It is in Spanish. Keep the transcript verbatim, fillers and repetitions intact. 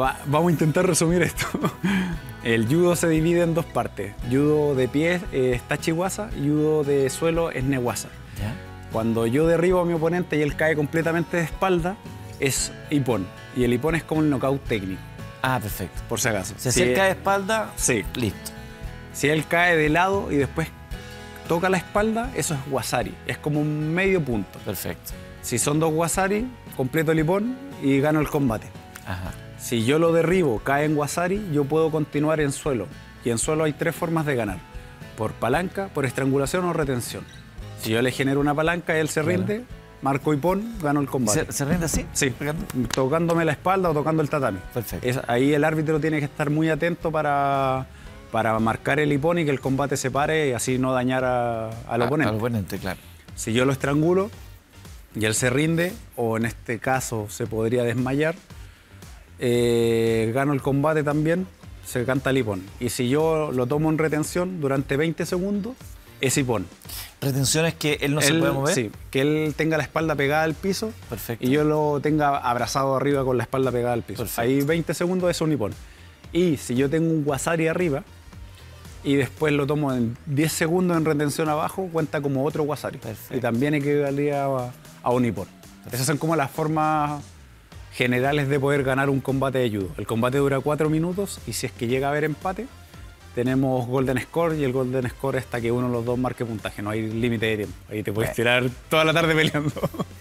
Va, vamos a intentar resumir esto. El judo se divide en dos partes. Judo de pie es tachiwaza, judo de suelo es newaza. ¿Ya? Cuando yo derribo a mi oponente y él cae completamente de espalda, es ippon. Y el ippon es como el knockout técnico. Ah, perfecto. Por si acaso. Si, si él cae de espalda, sí. Listo. Si él cae de lado y después toca la espalda, eso es waza-ari. Es como un medio punto. Perfecto. Si son dos waza-ari, completo el ippon y gano el combate. Ajá. Si yo lo derribo, cae en waza-ari, yo puedo continuar en suelo. Y en suelo hay tres formas de ganar. Por palanca, por estrangulación o retención. Si yo le genero una palanca y él se rinde, bueno, marco ippon, gano el combate. ¿Se, se rinde así? Sí, ¿tocando? Tocándome la espalda o tocando el tatami. Perfecto. Es, ahí el árbitro tiene que estar muy atento para, para marcar el ippon y que el combate se pare y así no dañar a, al a, oponente. Al oponente, claro. Si yo lo estrangulo y él se rinde, o en este caso se podría desmayar, Eh, gano el combate también, se canta el ippon. Y si yo lo tomo en retención durante veinte segundos, es ippon. ¿Retención es que él no él, se puede mover? Sí, que él tenga la espalda pegada al piso. Perfecto. Y yo lo tenga abrazado arriba con la espalda pegada al piso. Perfecto. Ahí veinte segundos es un ippon. Y si yo tengo un waza-ari arriba y después lo tomo en diez segundos en retención abajo, cuenta como otro waza-ari. Perfecto. Y también equivalía a, a un ippon. Perfecto. Esas son como las formas generales de poder ganar un combate de judo. El combate dura cuatro minutos y si es que llega a haber empate, tenemos golden score, y el golden score es hasta que uno de los dos marque puntaje. No hay límite de tiempo. Ahí te puedes tirar toda la tarde peleando.